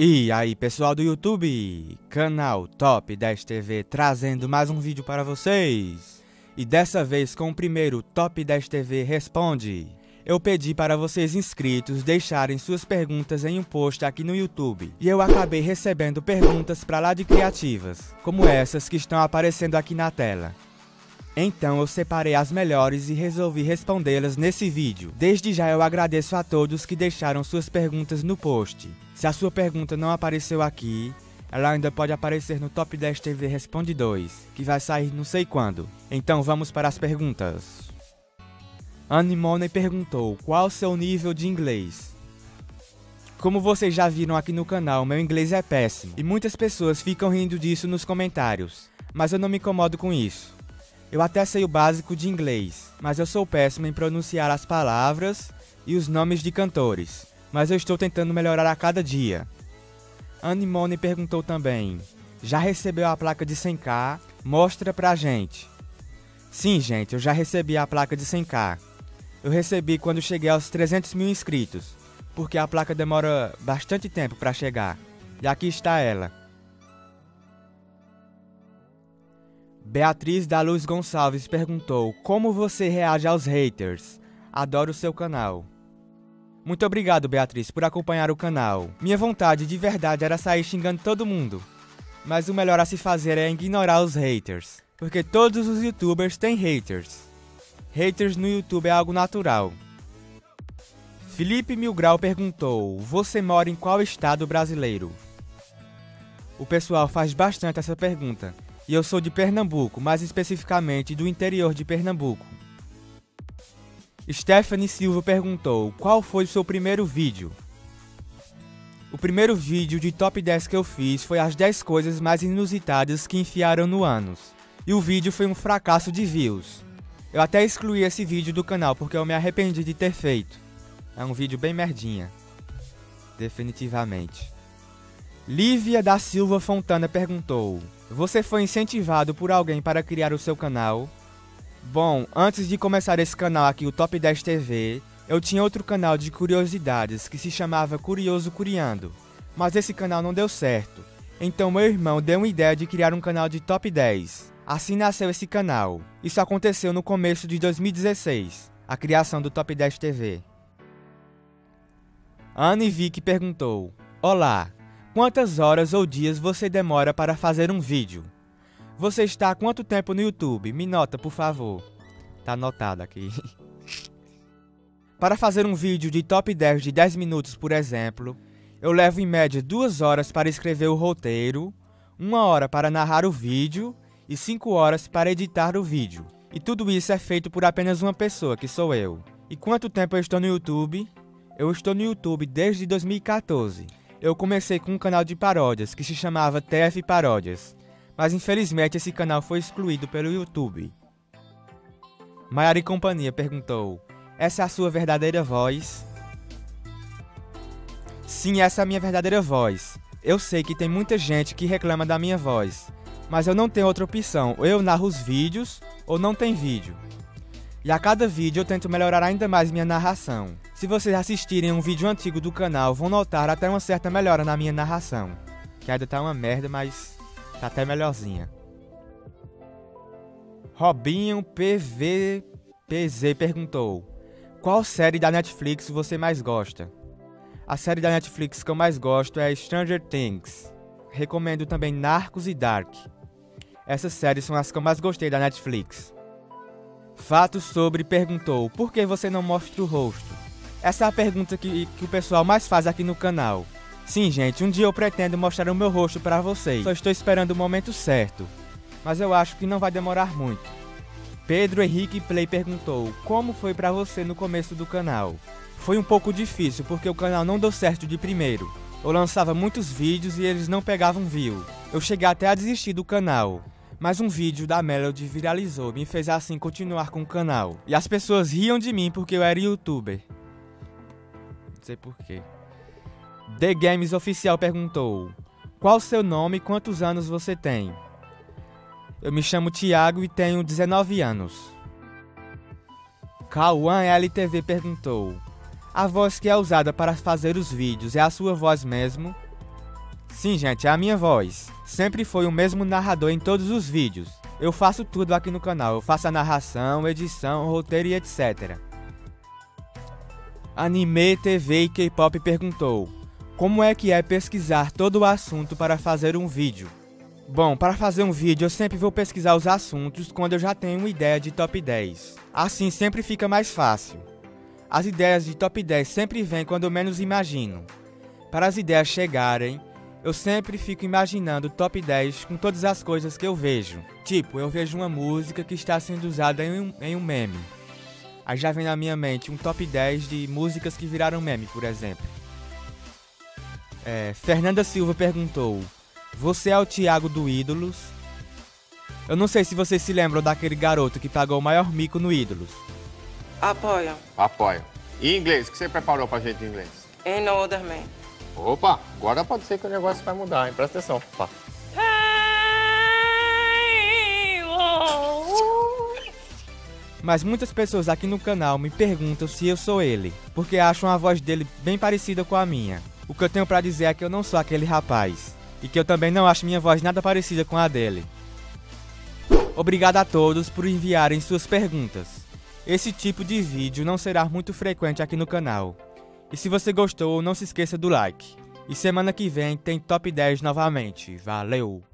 E aí pessoal do YouTube, canal Top 10 TV trazendo mais um vídeo para vocês. E dessa vez com o primeiro Top 10 TV Responde. Eu pedi para vocês inscritos deixarem suas perguntas em um post aqui no YouTube. E eu acabei recebendo perguntas para lá de criativas, como essas que estão aparecendo aqui na tela. Então eu separei as melhores e resolvi respondê-las nesse vídeo. Desde já eu agradeço a todos que deixaram suas perguntas no post. Se a sua pergunta não apareceu aqui, ela ainda pode aparecer no Top 10 TV Responde 2, que vai sair não sei quando. Então vamos para as perguntas. Animone perguntou, qual o seu nível de inglês? Como vocês já viram aqui no canal, meu inglês é péssimo. E muitas pessoas ficam rindo disso nos comentários. Mas eu não me incomodo com isso. Eu até sei o básico de inglês, mas eu sou péssimo em pronunciar as palavras e os nomes de cantores. Mas eu estou tentando melhorar a cada dia. Animone perguntou também, já recebeu a placa de 100k? Mostra pra gente. Sim gente, eu já recebi a placa de 100k. Eu recebi quando cheguei aos 300 mil inscritos, porque a placa demora bastante tempo pra chegar. E aqui está ela. Beatriz da Luz Gonçalves perguntou, como você reage aos haters? Adoro o seu canal. Muito obrigado, Beatriz, por acompanhar o canal. Minha vontade de verdade era sair xingando todo mundo. Mas o melhor a se fazer é ignorar os haters. Porque todos os youtubers têm haters. Haters no YouTube é algo natural. Felipe Milgrau perguntou, você mora em qual estado brasileiro? O pessoal faz bastante essa pergunta. E eu sou de Pernambuco, mais especificamente do interior de Pernambuco. Stephanie Silva perguntou, qual foi o seu primeiro vídeo? O primeiro vídeo de Top 10 que eu fiz foi as 10 coisas mais inusitadas que enfiaram no ânus. E o vídeo foi um fracasso de views. Eu até excluí esse vídeo do canal porque eu me arrependi de ter feito. É um vídeo bem merdinha. Definitivamente. Lívia da Silva Fontana perguntou, você foi incentivado por alguém para criar o seu canal? Bom, antes de começar esse canal aqui, o Top 10 TV, eu tinha outro canal de curiosidades que se chamava Curioso Curiando. Mas esse canal não deu certo. Então meu irmão deu uma ideia de criar um canal de Top 10. Assim nasceu esse canal. Isso aconteceu no começo de 2016, a criação do Top 10 TV. Anne Vick perguntou, olá! Quantas horas ou dias você demora para fazer um vídeo? Você está há quanto tempo no YouTube? Me nota, por favor. Tá anotado aqui. Para fazer um vídeo de top 10 de 10 minutos, por exemplo, eu levo em média 2 horas para escrever o roteiro, 1 hora para narrar o vídeo e 5 horas para editar o vídeo. E tudo isso é feito por apenas uma pessoa, que sou eu. E quanto tempo eu estou no YouTube? Eu estou no YouTube desde 2014. Eu comecei com um canal de paródias que se chamava TF Paródias, mas infelizmente esse canal foi excluído pelo YouTube. Maiara e Companhia perguntou, essa é a sua verdadeira voz? Sim, essa é a minha verdadeira voz. Eu sei que tem muita gente que reclama da minha voz, mas eu não tenho outra opção, ou eu narro os vídeos ou não tem vídeo. E a cada vídeo eu tento melhorar ainda mais minha narração. Se vocês assistirem um vídeo antigo do canal, vão notar até uma certa melhora na minha narração. Que ainda tá uma merda, mas tá até melhorzinha. Robinho PVPZ perguntou, qual série da Netflix você mais gosta? A série da Netflix que eu mais gosto é Stranger Things. Recomendo também Narcos e Dark. Essas séries são as que eu mais gostei da Netflix. Fato Sobre perguntou, por que você não mostra o rosto? Essa é a pergunta que o pessoal mais faz aqui no canal. Sim gente, um dia eu pretendo mostrar o meu rosto para vocês. Só estou esperando o momento certo. Mas eu acho que não vai demorar muito. Pedro Henrique Play perguntou, como foi para você no começo do canal? Foi um pouco difícil porque o canal não deu certo de primeiro. Eu lançava muitos vídeos e eles não pegavam view. Eu cheguei até a desistir do canal. Mas um vídeo da Melody viralizou, me fez assim continuar com o canal. E as pessoas riam de mim porque eu era youtuber. Não sei porquê. The Games Oficial perguntou, qual seu nome e quantos anos você tem? Eu me chamo Thiago e tenho 19 anos. Cauã LTV perguntou, a voz que é usada para fazer os vídeos é a sua voz mesmo? Sim, gente, é a minha voz. Sempre foi o mesmo narrador em todos os vídeos. Eu faço tudo aqui no canal, eu faço a narração, edição, roteiro e etc. Anime, TV e K-pop perguntou: como é que é pesquisar todo o assunto para fazer um vídeo? Bom, para fazer um vídeo eu sempre vou pesquisar os assuntos quando eu já tenho uma ideia de top 10. Assim sempre fica mais fácil. As ideias de top 10 sempre vêm quando eu menos imagino. Para as ideias chegarem, eu sempre fico imaginando top 10 com todas as coisas que eu vejo. Tipo, eu vejo uma música que está sendo usada em um meme. Aí já vem na minha mente um top 10 de músicas que viraram meme, por exemplo. Fernanda Silva perguntou: você é o Thiago do Ídolos? Eu não sei se vocês se lembram daquele garoto que pagou o maior mico no Ídolos. Apoio. Apoio. E inglês, o que você preparou pra gente em inglês? In Other Man. Opa, agora pode ser que o negócio vai mudar, hein? Presta atenção. Opa. Mas muitas pessoas aqui no canal me perguntam se eu sou ele, porque acham a voz dele bem parecida com a minha. O que eu tenho pra dizer é que eu não sou aquele rapaz. E que eu também não acho minha voz nada parecida com a dele. Obrigado a todos por enviarem suas perguntas. Esse tipo de vídeo não será muito frequente aqui no canal. E se você gostou, não se esqueça do like. E semana que vem tem Top 10 novamente. Valeu!